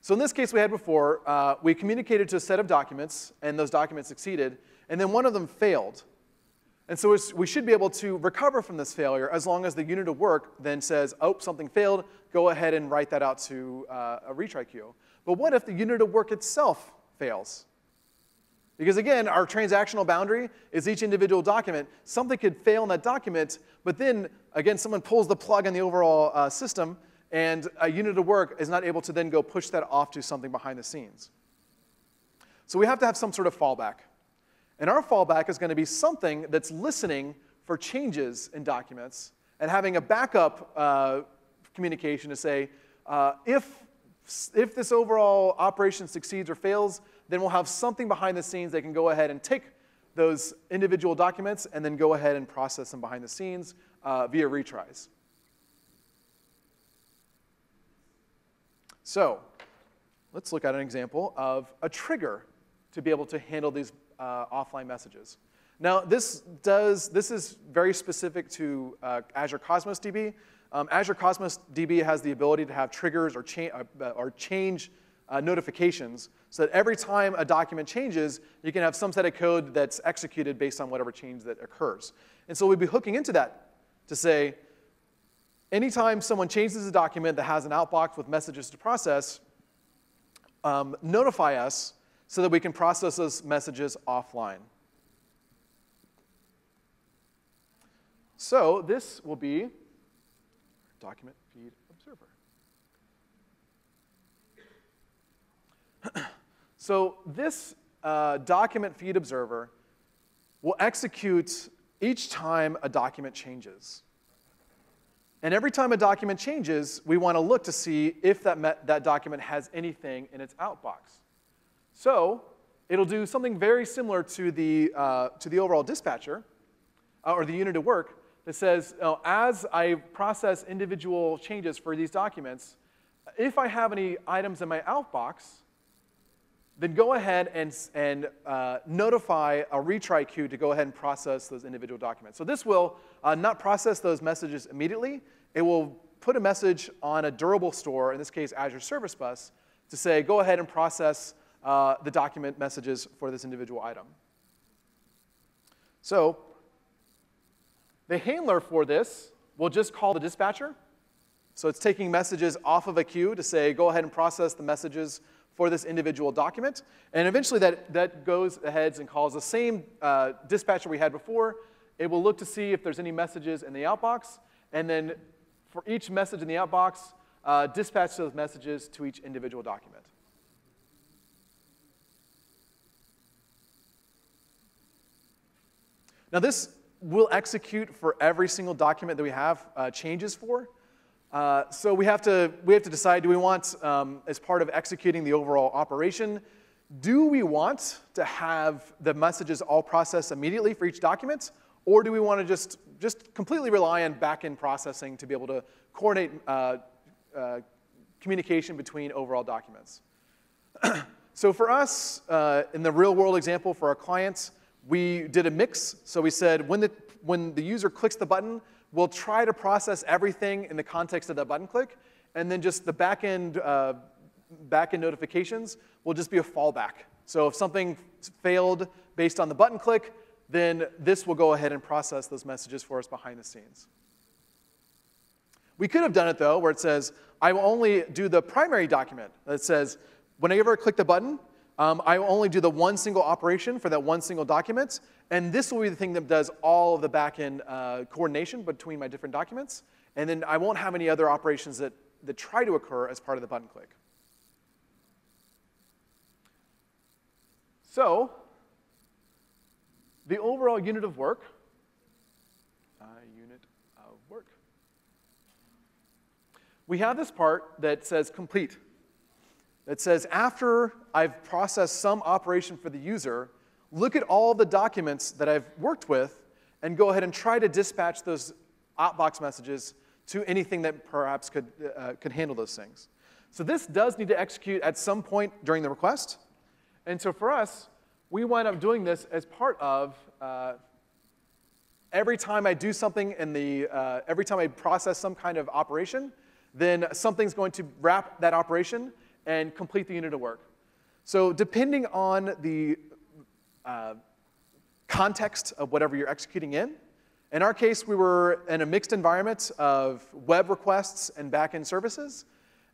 So in this case we had before, uh, we communicated to a set of documents, and those documents succeeded, and then one of them failed. And so we should be able to recover from this failure as long as the unit of work then says, oh, something failed, go ahead and write that out to uh, a retry queue. But what if the unit of work itself fails? Because again, our transactional boundary is each individual document. Something could fail in that document, but then, again, someone pulls the plug on the overall uh, system, and a unit of work is not able to then go push that off to something behind the scenes. So we have to have some sort of fallback. And our fallback is going to be something that's listening for changes in documents and having a backup uh, communication to say, uh, if, if this overall operation succeeds or fails, then we'll have something behind the scenes that can go ahead and take those individual documents and then go ahead and process them behind the scenes uh, via retries. So let's look at an example of a trigger to be able to handle these uh, offline messages. Now, this, does, this is very specific to uh, Azure Cosmos D B. Um, Azure Cosmos D B has the ability to have triggers or, cha uh, or change Uh, notifications, so that every time a document changes, you can have some set of code that's executed based on whatever change that occurs. And so we'd be hooking into that to say, anytime someone changes a document that has an outbox with messages to process, um, notify us so that we can process those messages offline. So this will be document feed observer. So this uh, document feed observer will execute each time a document changes. And every time a document changes, we want to look to see if that, met, that document has anything in its outbox. So it'll do something very similar to the, uh, to the overall dispatcher, uh, or the unit of work, that says, oh, as I process individual changes for these documents, if I have any items in my outbox, then go ahead and, and uh, notify a retry queue to go ahead and process those individual documents. So this will uh, not process those messages immediately. It will put a message on a durable store, in this case Azure Service Bus, to say go ahead and process uh, the document messages for this individual item. So the handler for this will just call the dispatcher. So it's taking messages off of a queue to say go ahead and process the messages for this individual document. And eventually that, that goes ahead and calls the same uh, dispatcher we had before. It will look to see if there's any messages in the outbox. And then for each message in the outbox, uh, dispatch those messages to each individual document. Now this will execute for every single document that we have uh, changes for. Uh, so we have to, we have to decide, do we want, um, as part of executing the overall operation, do we want to have the messages all processed immediately for each document, or do we want to just, just completely rely on back-end processing to be able to coordinate uh, uh, communication between overall documents? So for us, uh, in the real-world example for our clients, we did a mix. So we said when the, when the user clicks the button, we'll try to process everything in the context of that button click, and then just the back-end uh, back-end notifications will just be a fallback. So if something failed based on the button click, then this will go ahead and process those messages for us behind the scenes. We could have done it, though, where it says, I will only do the primary document that says, whenever I click the button, um, I will only do the one single operation for that one single document, and this will be the thing that does all of the back-end uh, coordination between my different documents. And then I won't have any other operations that, that try to occur as part of the button click. So the overall unit of work, uh, unit of work we have this part that says complete. That says after I've processed some operation for the user, look at all the documents that I've worked with and go ahead and try to dispatch those outbox messages to anything that perhaps could, uh, could handle those things. So this does need to execute at some point during the request. And so for us, we wind up doing this as part of uh, every time I do something in the, uh, every time I process some kind of operation, then something's going to wrap that operation and complete the unit of work. So depending on the uh, context of whatever you're executing in, in our case, we were in a mixed environment of web requests and backend services.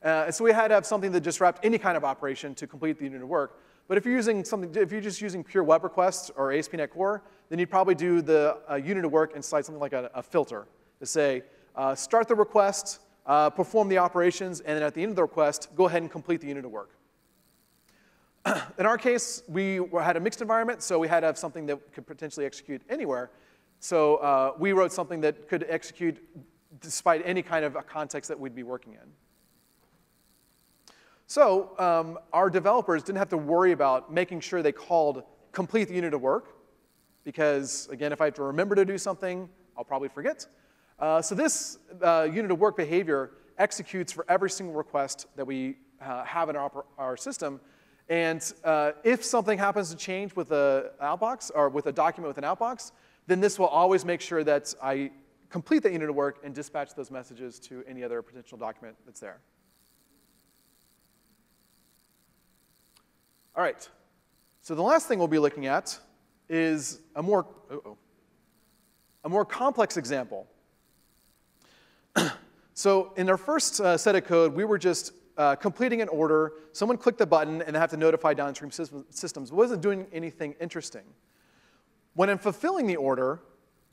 Uh, and so we had to have something that just wrapped any kind of operation to complete the unit of work. But if you're using something, if you're just using pure web requests or A S P dot NET Core, then you'd probably do the uh, unit of work inside something like a, a filter to say, uh, start the request, uh, perform the operations, and then at the end of the request, go ahead and complete the unit of work. In our case, we had a mixed environment, so we had to have something that could potentially execute anywhere. So uh, we wrote something that could execute despite any kind of a context that we'd be working in. So um, our developers didn't have to worry about making sure they called complete the unit of work, because again, if I have to remember to do something, I'll probably forget. Uh, so this uh, unit of work behavior executes for every single request that we uh, have in our, our system. And uh, if something happens to change with an outbox, or with a document with an outbox, then this will always make sure that I complete that unit of work and dispatch those messages to any other potential document that's there. All right, so the last thing we'll be looking at is a more, uh-oh, a more complex example. So in our first uh, set of code, we were just uh, completing an order. Someone clicked the button, and they have to notify downstream systems. It wasn't doing anything interesting. When I'm fulfilling the order,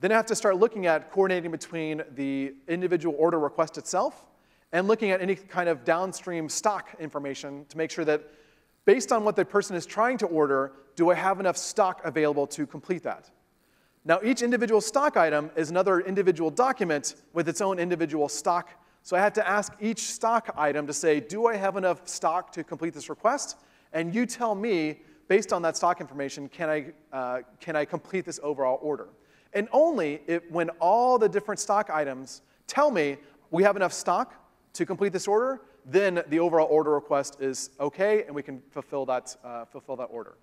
then I have to start looking at coordinating between the individual order request itself and looking at any kind of downstream stock information to make sure that based on what the person is trying to order, do I have enough stock available to complete that? Now, each individual stock item is another individual document with its own individual stock. So I have to ask each stock item to say, do I have enough stock to complete this request? And you tell me, based on that stock information, can I, uh, can I complete this overall order? And only if, when all the different stock items tell me we have enough stock to complete this order, then the overall order request is okay, and we can fulfill that, uh, fulfill that order.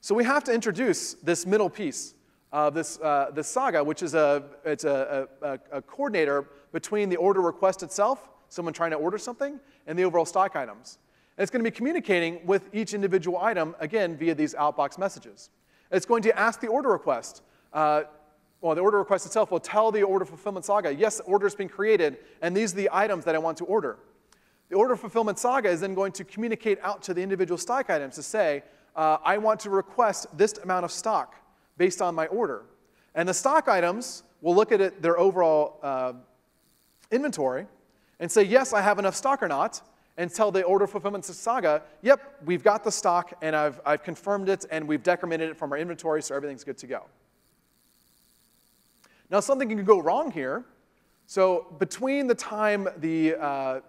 So we have to introduce this middle piece, uh, this, uh, this saga, which is a, it's a, a, a coordinator between the order request itself, someone trying to order something, and the overall stock items. It's going to be communicating with each individual item, again, via these outbox messages. It's going to ask the order request. Uh, well, the order request itself will tell the order fulfillment saga, yes, the order's been created, and these are the items that I want to order. The order fulfillment saga is then going to communicate out to the individual stock items to say, uh, I want to request this amount of stock based on my order. And the stock items will look at it, their overall uh, inventory and say, yes, I have enough stock or not, and tell the order fulfillment saga, yep, we've got the stock, and I've, I've confirmed it, and we've decremented it from our inventory, so everything's good to go. Now, something can go wrong here. So between the time the, uh,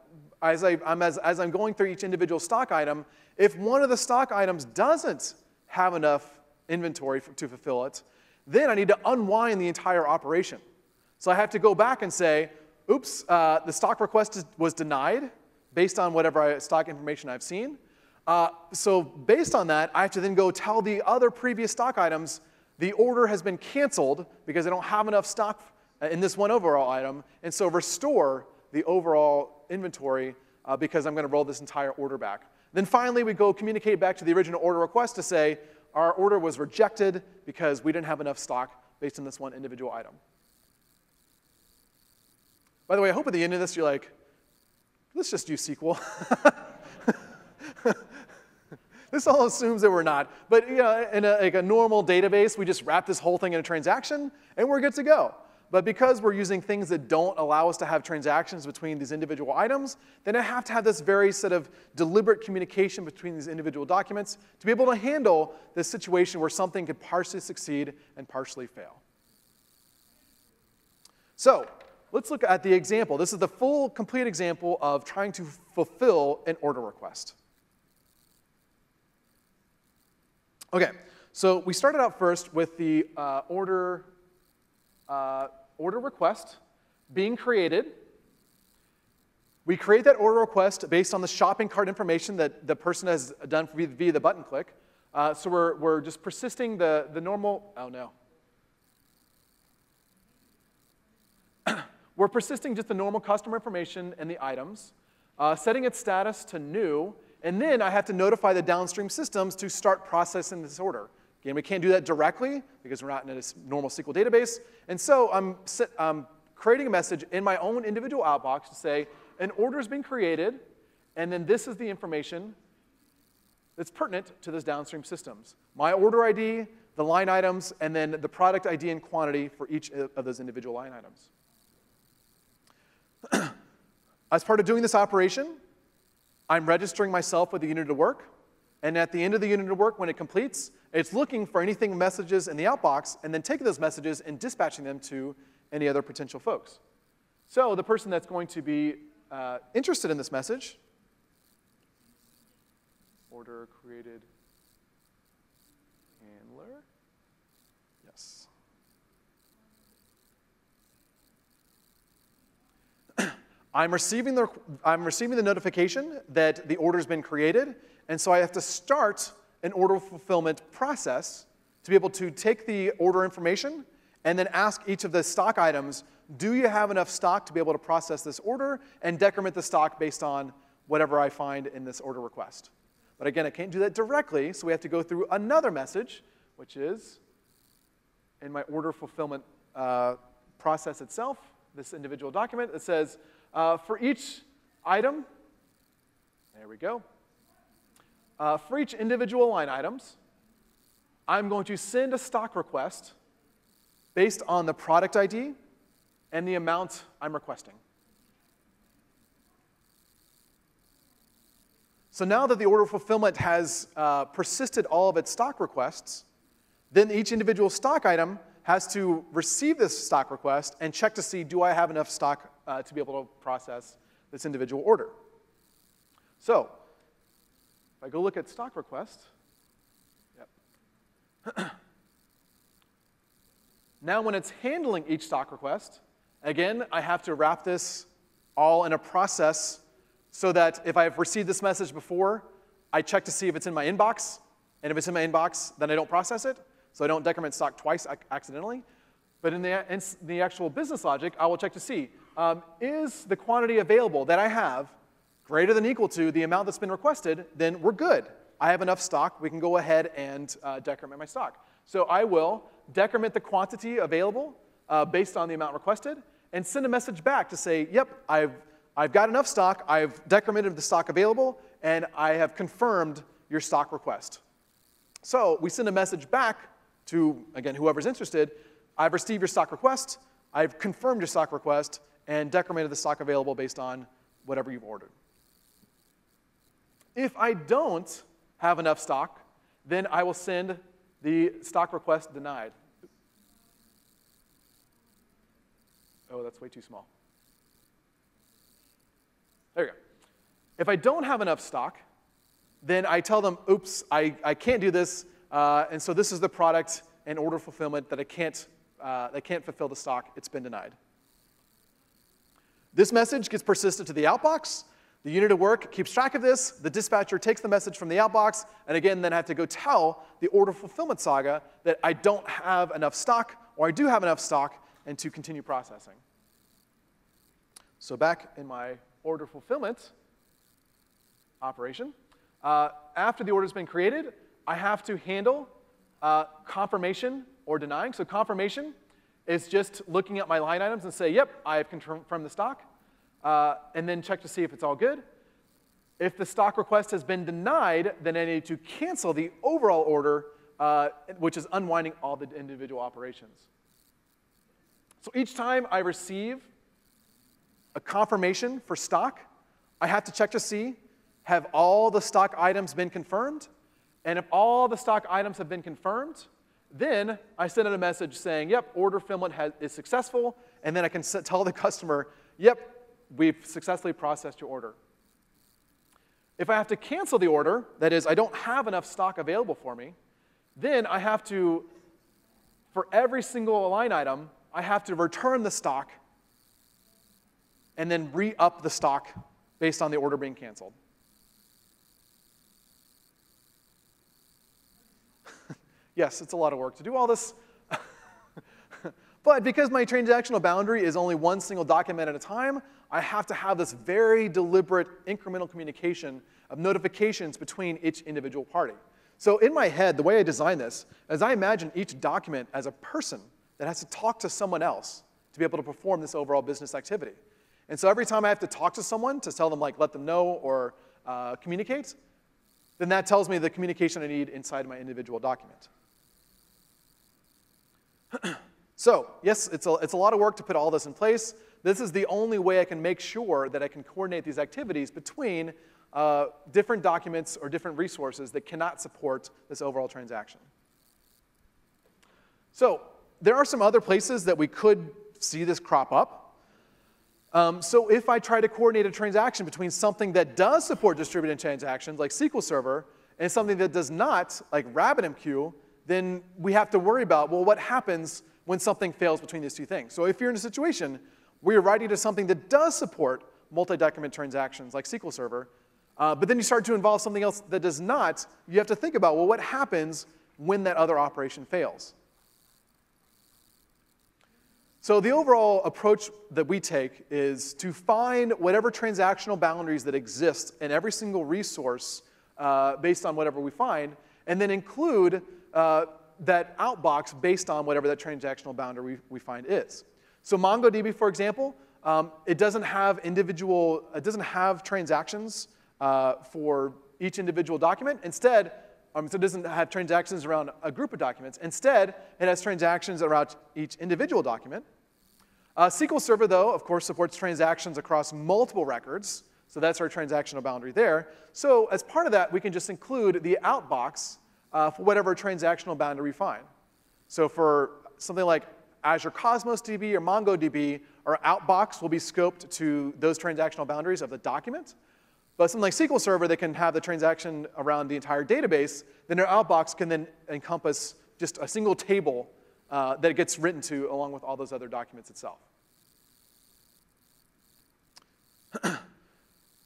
as, I, I'm as, as I'm going through each individual stock item, if one of the stock items doesn't have enough inventory for, to fulfill it, then I need to unwind the entire operation. So I have to go back and say, oops, uh, the stock request is, was denied, based on whatever stock information I've seen. Uh, so based on that, I have to then go tell the other previous stock items the order has been canceled because I don't have enough stock in this one overall item, and so restore the overall inventory uh, because I'm going to roll this entire order back. Then finally, we go communicate back to the original order request to say our order was rejected because we didn't have enough stock based on this one individual item. By the way, I hope at the end of this you're like, let's just use S Q L. This all assumes that we're not. But you know, in a, like a normal database, we just wrap this whole thing in a transaction, and we're good to go. But because we're using things that don't allow us to have transactions between these individual items, then I have to have this very set of deliberate communication between these individual documents to be able to handle this situation where something could partially succeed and partially fail. So let's look at the example. This is the full, complete example of trying to fulfill an order request. OK, so we started out first with the uh, order, uh, order request being created. We create that order request based on the shopping cart information that the person has done via the button click. Uh, so we're, we're just persisting the, the normal, oh no. We're persisting just the normal customer information and the items, uh, setting its status to new, and then I have to notify the downstream systems to start processing this order. Again, we can't do that directly because we're not in a normal S Q L database, and so I'm, I'm creating a message in my own individual outbox to say, an order has been created, and then this is the information that's pertinent to those downstream systems. My order I D, the line items, and then the product I D and quantity for each of those individual line items. As part of doing this operation, I'm registering myself with the unit of work, and at the end of the unit of work, when it completes, it's looking for anything messages in the outbox, and then taking those messages and dispatching them to any other potential folks. So the person that's going to be uh, interested in this message, order created handler, yes. I'm receiving the, I'm receiving the notification that the order's been created, and so I have to start an order fulfillment process to be able to take the order information and then ask each of the stock items, do you have enough stock to be able to process this order and decrement the stock based on whatever I find in this order request? But again, I can't do that directly, so we have to go through another message, which is in my order fulfillment uh, process itself, this individual document that says, Uh, for each item, there we go, uh, for each individual line items, I'm going to send a stock request based on the product I D and the amount I'm requesting. So now that the order fulfillment has uh, persisted all of its stock requests, then each individual stock item has to receive this stock request and check to see, do I have enough stock uh, to be able to process this individual order? So if I go look at stock request, yep. Now when it's handling each stock request, again, I have to wrap this all in a process so that if I've received this message before, I check to see if it's in my inbox, and if it's in my inbox, then I don't process it. So I don't decrement stock twice accidentally. But in the, in the actual business logic, I will check to see, um, is the quantity available that I have greater than or equal to the amount that's been requested? Then we're good. I have enough stock. We can go ahead and uh, decrement my stock. So I will decrement the quantity available uh, based on the amount requested and send a message back to say, yep, I've, I've got enough stock. I've decremented the stock available, and I have confirmed your stock request. So we send a message back to, again, whoever's interested, I've received your stock request, I've confirmed your stock request, and decremented the stock available based on whatever you've ordered. If I don't have enough stock, then I will send the stock request denied. Oh, that's way too small. There we go. If I don't have enough stock, then I tell them, oops, I, I can't do this. Uh, and so this is the product and order fulfillment that I can't, uh, I can't fulfill the stock. It's been denied. This message gets persisted to the outbox. The unit of work keeps track of this. The dispatcher takes the message from the outbox. And again, then I have to go tell the order fulfillment saga that I don't have enough stock, or I do have enough stock, and to continue processing. So back in my order fulfillment operation, uh, after the order's been created, I have to handle uh, confirmation or denying. So confirmation is just looking at my line items and say, yep, I have confirmed the stock, uh, and then check to see if it's all good. If the stock request has been denied, then I need to cancel the overall order, uh, which is unwinding all the individual operations. So each time I receive a confirmation for stock, I have to check to see, have all the stock items been confirmed? And if all the stock items have been confirmed, then I send out a message saying, yep, order fulfillment has, is successful, and then I can tell the customer, yep, we've successfully processed your order. If I have to cancel the order, that is, I don't have enough stock available for me, then I have to, for every single line item, I have to return the stock and then re-up the stock based on the order being canceled. Yes, it's a lot of work to do all this. But because my transactional boundary is only one single document at a time, I have to have this very deliberate incremental communication of notifications between each individual party. So in my head, the way I design this is I imagine each document as a person that has to talk to someone else to be able to perform this overall business activity. And so every time I have to talk to someone to tell them, like, let them know or uh, communicate, then that tells me the communication I need inside my individual document. So, yes, it's a, it's a lot of work to put all this in place. This is the only way I can make sure that I can coordinate these activities between uh, different documents or different resources that cannot support this overall transaction. So, there are some other places that we could see this crop up. Um, so, if I try to coordinate a transaction between something that does support distributed transactions, like S Q L Server, and something that does not, like RabbitMQ, then we have to worry about, well, what happens when something fails between these two things. So if you're in a situation where you're writing to something that does support multi-document transactions like S Q L Server, uh, but then you start to involve something else that does not, you have to think about, well, what happens when that other operation fails? So the overall approach that we take is to find whatever transactional boundaries that exist in every single resource uh, based on whatever we find, and then include uh, that outbox based on whatever that transactional boundary we, we find is. So MongoDB, for example, um, it doesn't have individual, it doesn't have transactions uh, for each individual document. Instead, um, so it doesn't have transactions around a group of documents. Instead, it has transactions around each individual document. Uh, S Q L Server, though, of course, supports transactions across multiple records. So that's our transactional boundary there. So as part of that, we can just include the outbox Uh, for whatever transactional boundary we find. So for something like Azure Cosmos D B or MongoDB, our outbox will be scoped to those transactional boundaries of the document. But something like S Q L Server, they can have the transaction around the entire database, then their outbox can then encompass just a single table uh, that it gets written to along with all those other documents itself.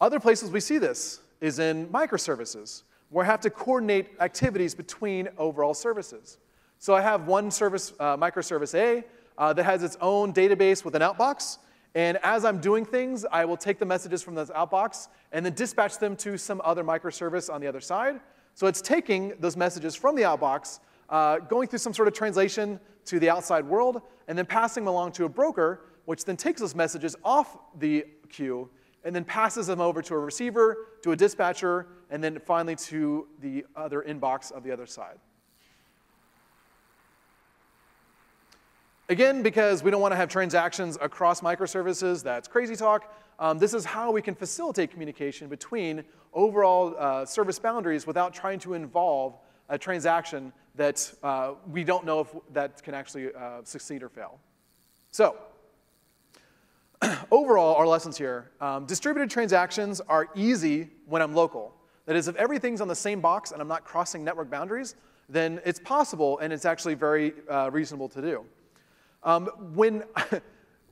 Other places we see this is in microservices, where I have to coordinate activities between overall services. So I have one service, uh, microservice A, uh, that has its own database with an outbox, and as I'm doing things, I will take the messages from this outbox and then dispatch them to some other microservice on the other side. So it's taking those messages from the outbox, uh, going through some sort of translation to the outside world, and then passing them along to a broker, which then takes those messages off the queue and then passes them over to a receiver, to a dispatcher, and then finally to the other inbox of the other side. Again, because we don't want to have transactions across microservices, that's crazy talk, um, this is how we can facilitate communication between overall uh, service boundaries without trying to involve a transaction that uh, we don't know if that can actually uh, succeed or fail. So, overall, our lessons here, um, distributed transactions are easy when I'm local. That is, if everything's on the same box and I'm not crossing network boundaries, then it's possible and it's actually very uh, reasonable to do. Um, when,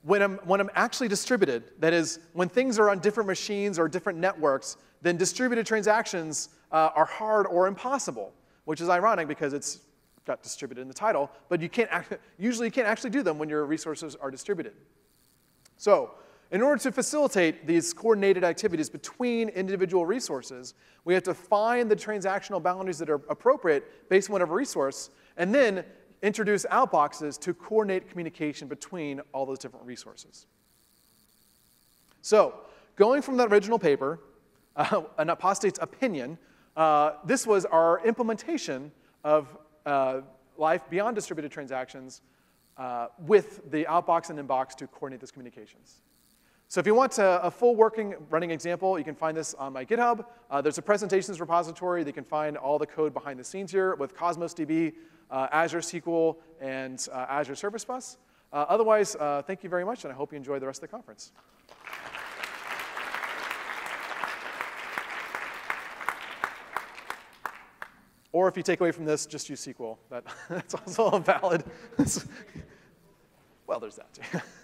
when, I'm, when I'm actually distributed, that is, when things are on different machines or different networks, then distributed transactions uh, are hard or impossible, which is ironic because it's got distributed in the title, but you can't act, usually you can't actually do them when your resources are distributed. So, in order to facilitate these coordinated activities between individual resources, we have to find the transactional boundaries that are appropriate based on whatever resource, and then introduce outboxes to coordinate communication between all those different resources. So, going from that original paper, uh, an apostate's opinion, uh, this was our implementation of uh, life beyond distributed transactions Uh, with the outbox and inbox to coordinate those communications. So if you want a, a full working, running example, you can find this on my GitHub. Uh, there's a presentations repository that you can find all the code behind the scenes here with Cosmos D B, uh, Azure S Q L, and uh, Azure Service Bus. Uh, otherwise, uh, thank you very much, and I hope you enjoy the rest of the conference. Or if you take away from this, just use S Q L. That, that's also valid. Well, there's that too.